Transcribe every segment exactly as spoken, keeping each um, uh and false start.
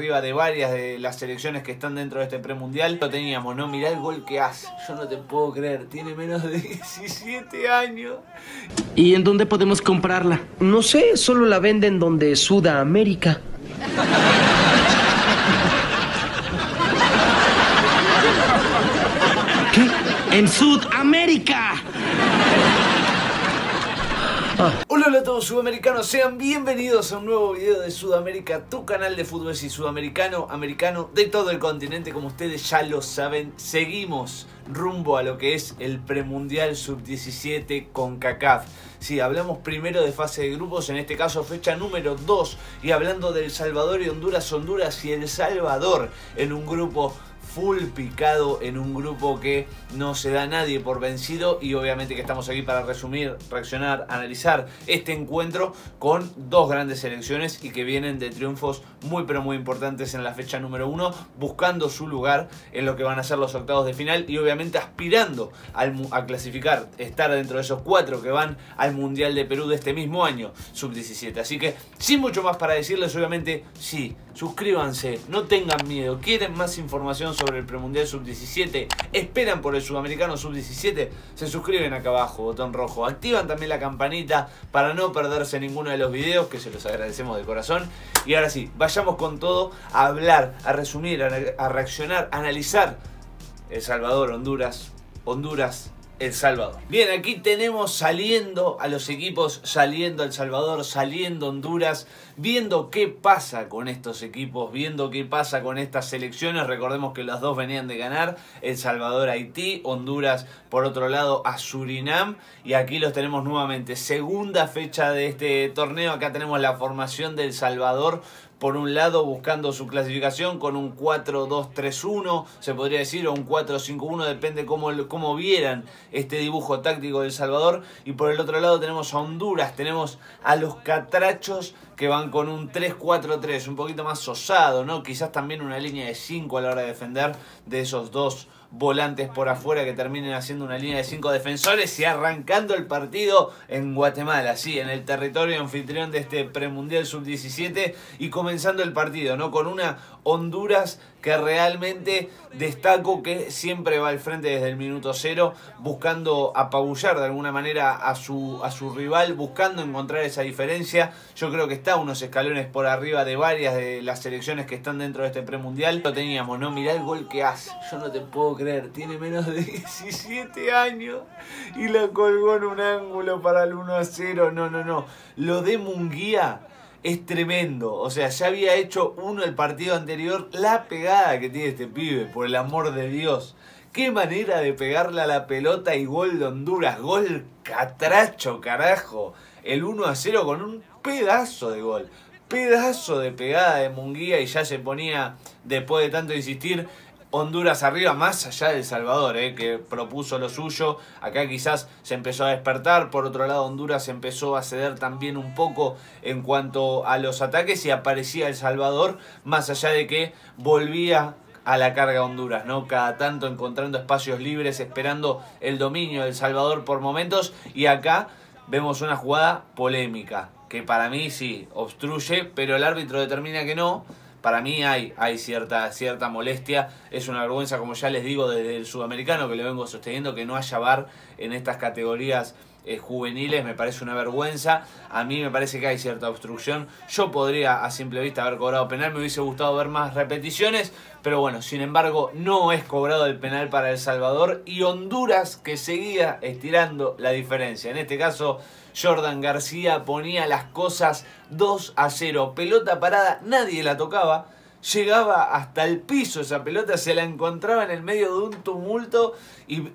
arriba de varias de las selecciones que están dentro de este premundial. Lo teníamos, ¿no? Mirá el gol que hace. Yo no te puedo creer, tiene menos de diecisiete años. ¿Y en dónde podemos comprarla? No sé, solo la venden donde Sudamérica. ¿Qué? ¡En Sudamérica! Ah. Hola, hola a todos sudamericanos, sean bienvenidos a un nuevo video de Sudamérica, tu canal de fútbol y sudamericano, americano, de todo el continente, como ustedes ya lo saben. Seguimos rumbo a lo que es el premundial sub diecisiete con CACAF. Sí, hablamos primero de fase de grupos, en este caso fecha número dos, y hablando de El Salvador y Honduras, Honduras y El Salvador en un grupo full picado, en un grupo que no se da a nadie por vencido, y obviamente que estamos aquí para resumir, reaccionar, analizar este encuentro con dos grandes selecciones y que vienen de triunfos muy pero muy importantes en la fecha número uno, buscando su lugar en lo que van a ser los octavos de final y obviamente aspirando al, a clasificar, estar dentro de esos cuatro que van al Mundial de Perú de este mismo año, sub diecisiete. Así que sin mucho más para decirles, obviamente sí, suscríbanse, no tengan miedo. Quieren más información sobre sobre el premundial sub diecisiete, esperan por el sudamericano sub diecisiete, se suscriben acá abajo, botón rojo, activan también la campanita para no perderse ninguno de los videos, que se los agradecemos de corazón. Y ahora sí, vayamos con todo a hablar, a resumir, a reaccionar, a analizar El Salvador, Honduras, Honduras, El Salvador. Bien, aquí tenemos saliendo a los equipos, saliendo El Salvador, saliendo Honduras, viendo qué pasa con estos equipos, viendo qué pasa con estas selecciones. Recordemos que las dos venían de ganar, El Salvador a Haití, Honduras por otro lado a Surinam, y aquí los tenemos nuevamente. Segunda fecha de este torneo, acá tenemos la formación de El Salvador. Por un lado buscando su clasificación con un cuatro dos tres uno, se podría decir, o un cuatro cinco uno, depende cómo, cómo vieran este dibujo táctico de El Salvador. Y por el otro lado tenemos a Honduras, tenemos a los Catrachos que van con un tres cuatro tres, un poquito más osado, ¿no? Quizás también una línea de cinco a la hora de defender, de esos dos volantes por afuera que terminen haciendo una línea de cinco defensores y arrancando el partido en Guatemala, sí, en el territorio anfitrión de este premundial sub diecisiete, y comenzando el partido, ¿no? Con una Honduras que realmente destaco que siempre va al frente desde el minuto cero, buscando apabullar de alguna manera a su, a su rival, buscando encontrar esa diferencia. Yo creo que está unos escalones por arriba de varias de las selecciones que están dentro de este premundial. Lo teníamos, ¿no? Mirá el gol que hace. Yo no te puedo creer, tiene menos de diecisiete años y la colgó en un ángulo para el uno a cero. No, no, no. Lo de Munguía es tremendo, o sea, ya había hecho uno el partido anterior, la pegada que tiene este pibe, por el amor de Dios. Qué manera de pegarle a la pelota, y gol de Honduras, gol Catracho, carajo. El uno a cero con un pedazo de gol, pedazo de pegada de Munguía, y ya se ponía, después de tanto insistir, Honduras arriba, más allá del Salvador, eh, que propuso lo suyo. Acá quizás se empezó a despertar. Por otro lado, Honduras empezó a ceder también un poco en cuanto a los ataques, y aparecía El Salvador, más allá de que volvía a la carga Honduras, ¿no? Cada tanto encontrando espacios libres, esperando el dominio del Salvador por momentos. Y acá vemos una jugada polémica, que para mí sí, obstruye, pero el árbitro determina que no. Para mí hay, hay cierta, cierta molestia. Es una vergüenza, como ya les digo, desde el sudamericano, que lo vengo sosteniendo, que no haya V A R en estas categorías eh, juveniles. Me parece una vergüenza. A mí me parece que hay cierta obstrucción. Yo podría a simple vista haber cobrado penal. Me hubiese gustado ver más repeticiones. Pero bueno, sin embargo, no es cobrado el penal para El Salvador. Y Honduras, que seguía estirando la diferencia. En este caso, Jordan García ponía las cosas dos a cero. Pelota parada, nadie la tocaba. Llegaba hasta el piso esa pelota, se la encontraba en el medio de un tumulto y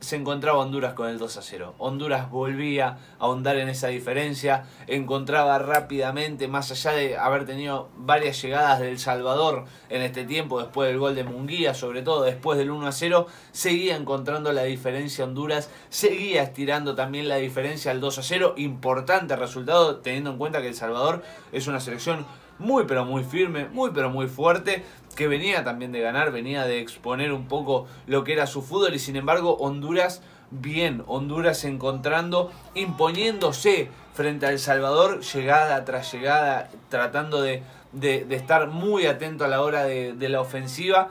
se encontraba Honduras con el dos a cero. Honduras volvía a ahondar en esa diferencia, encontraba rápidamente, más allá de haber tenido varias llegadas del Salvador en este tiempo, después del gol de Munguía, sobre todo después del uno a cero, seguía encontrando la diferencia Honduras, seguía estirando también la diferencia al dos a cero, importante resultado teniendo en cuenta que El Salvador es una selección muy pero muy firme, muy pero muy fuerte, que venía también de ganar, venía de exponer un poco lo que era su fútbol, y sin embargo Honduras bien, Honduras encontrando, imponiéndose frente a El Salvador, llegada tras llegada, tratando de, de, de estar muy atento a la hora de, de la ofensiva,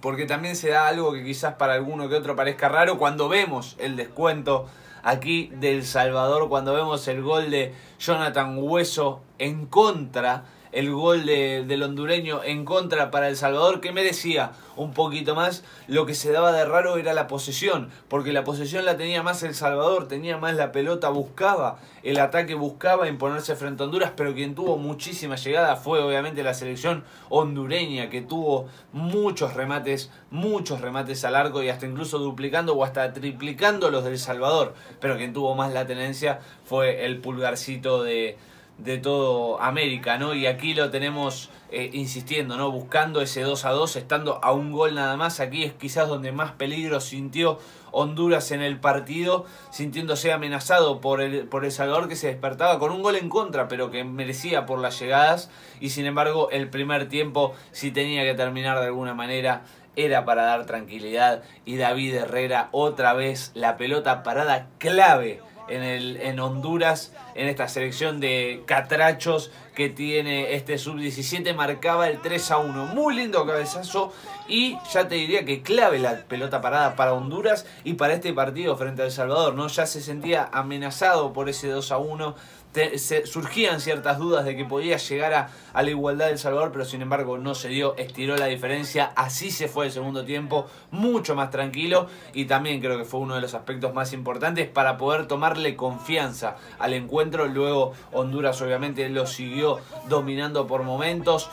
porque también se da algo que quizás para alguno que otro parezca raro cuando vemos el descuento aquí del Salvador, cuando vemos el gol de Jonathan Hueso en contra, el gol de, del hondureño en contra para El Salvador, que merecía un poquito más. Lo que se daba de raro era la posesión, porque la posesión la tenía más El Salvador, tenía más la pelota, buscaba el ataque, buscaba imponerse frente a Honduras, pero quien tuvo muchísima llegada fue obviamente la selección hondureña, que tuvo muchos remates, muchos remates al arco y hasta incluso duplicando o hasta triplicando los del Salvador, pero quien tuvo más la tenencia fue el pulgarcito de... de todo América, ¿no? Y aquí lo tenemos eh, insistiendo, ¿no? Buscando ese dos a dos, estando a un gol nada más. Aquí es quizás donde más peligro sintió Honduras en el partido, sintiéndose amenazado por el, por El Salvador, que se despertaba con un gol en contra, pero que merecía por las llegadas. Y sin embargo, el primer tiempo, si tenía que terminar de alguna manera, era para dar tranquilidad. Y David Herrera, otra vez, la pelota parada clave En, el, en Honduras, en esta selección de catrachos que tiene este sub diecisiete, marcaba el tres a uno. Muy lindo cabezazo y ya te diría que clave la pelota parada para Honduras y para este partido frente a El Salvador, ¿no? Ya se sentía amenazado por ese dos a uno. Te, se, surgían ciertas dudas de que podía llegar a, a la igualdad del Salvador, pero sin embargo no se dio, estiró la diferencia, así se fue el segundo tiempo, mucho más tranquilo, y también creo que fue uno de los aspectos más importantes para poder tomarle confianza al encuentro. Luego Honduras obviamente lo siguió dominando por momentos,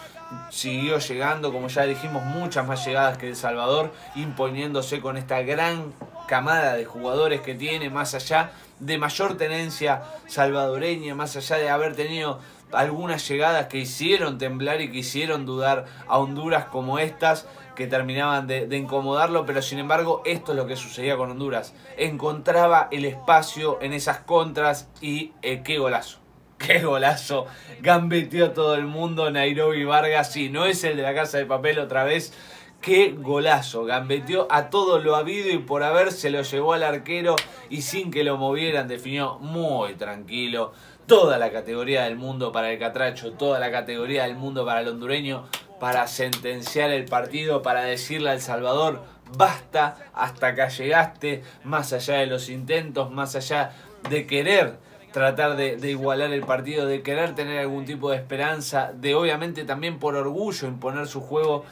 siguió llegando, como ya dijimos, muchas más llegadas que El Salvador, imponiéndose con esta gran camada de jugadores que tiene, más allá de mayor tenencia salvadoreña, más allá de haber tenido algunas llegadas que hicieron temblar y que hicieron dudar a Honduras, como estas que terminaban de, de incomodarlo, pero sin embargo esto es lo que sucedía con Honduras, encontraba el espacio en esas contras y eh, qué golazo, qué golazo, gambeteó a todo el mundo Nairobi Vargas, si no es el de La Casa de Papel otra vez. ¡Qué golazo! Gambeteó a todo lo habido y por haber, se lo llevó al arquero y sin que lo movieran definió muy tranquilo. Toda la categoría del mundo para el catracho, toda la categoría del mundo para el hondureño, para sentenciar el partido, para decirle a El Salvador: basta, hasta acá llegaste, más allá de los intentos, más allá de querer tratar de, de igualar el partido, de querer tener algún tipo de esperanza, de obviamente también por orgullo imponer su juego.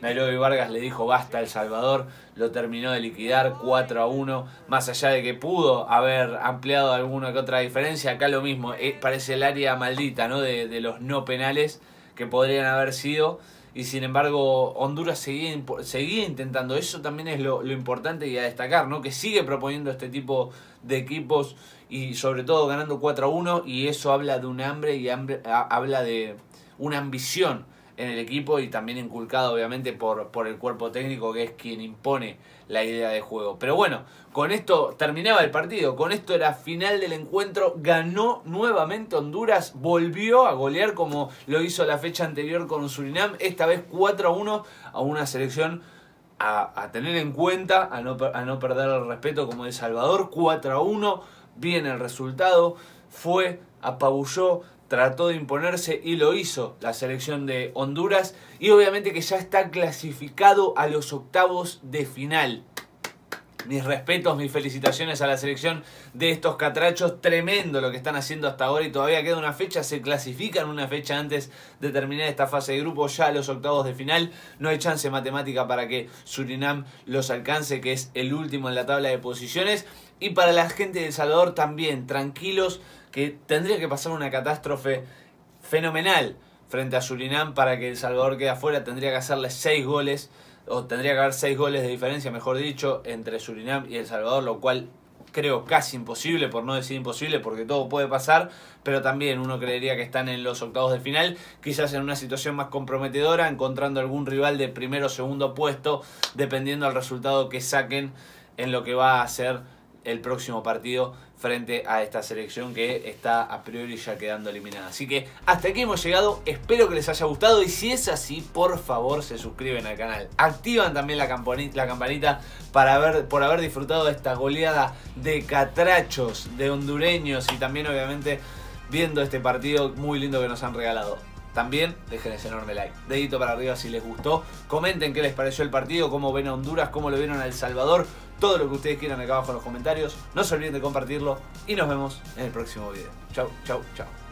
Nairobi Vargas le dijo basta a El Salvador, lo terminó de liquidar cuatro a uno, más allá de que pudo haber ampliado alguna que otra diferencia. Acá lo mismo, eh, parece el área maldita, ¿no? de, de los no penales que podrían haber sido, y sin embargo Honduras seguía, seguía intentando. Eso también es lo, lo importante y a destacar, ¿no? Que sigue proponiendo este tipo de equipos y sobre todo ganando cuatro a uno, y eso habla de un hambre y hambre, a, habla de una ambición en el equipo, y también inculcado obviamente por, por el cuerpo técnico, que es quien impone la idea de juego. Pero bueno, con esto terminaba el partido, con esto era final del encuentro. Ganó nuevamente Honduras, volvió a golear como lo hizo la fecha anterior con Surinam, esta vez cuatro a uno a una selección a, a tener en cuenta, a no, a no perder el respeto como El Salvador. Cuatro a uno, bien el resultado, fue, apabulló, trató de imponerse y lo hizo la selección de Honduras, y obviamente que ya está clasificado a los octavos de final. Mis respetos, mis felicitaciones a la selección de estos catrachos. Tremendo lo que están haciendo hasta ahora, y todavía queda una fecha. Se clasifican una fecha antes de terminar esta fase de grupo, ya a los octavos de final. No hay chance matemática para que Surinam los alcance, que es el último en la tabla de posiciones. Y para la gente de El Salvador también, tranquilos, que tendría que pasar una catástrofe fenomenal frente a Surinam para que El Salvador quede afuera. Tendría que hacerle seis goles, o tendría que haber seis goles de diferencia, mejor dicho, entre Surinam y El Salvador, lo cual creo casi imposible, por no decir imposible, porque todo puede pasar, pero también uno creería que están en los octavos de final, quizás en una situación más comprometedora, encontrando algún rival de primero o segundo puesto, dependiendo del resultado que saquen en lo que va a ser el próximo partido frente a esta selección que está a priori ya quedando eliminada. Así que hasta aquí hemos llegado, espero que les haya gustado, y si es así, por favor se suscriben al canal, activan también la campanita, la campanita para haber, por haber disfrutado de esta goleada de catrachos, de hondureños, y también obviamente viendo este partido muy lindo que nos han regalado. También dejen ese enorme like, dedito para arriba si les gustó, comenten qué les pareció el partido, cómo ven a Honduras, cómo lo vieron a El Salvador, todo lo que ustedes quieran acá abajo en los comentarios. No se olviden de compartirlo y nos vemos en el próximo video. Chau, chau, chau.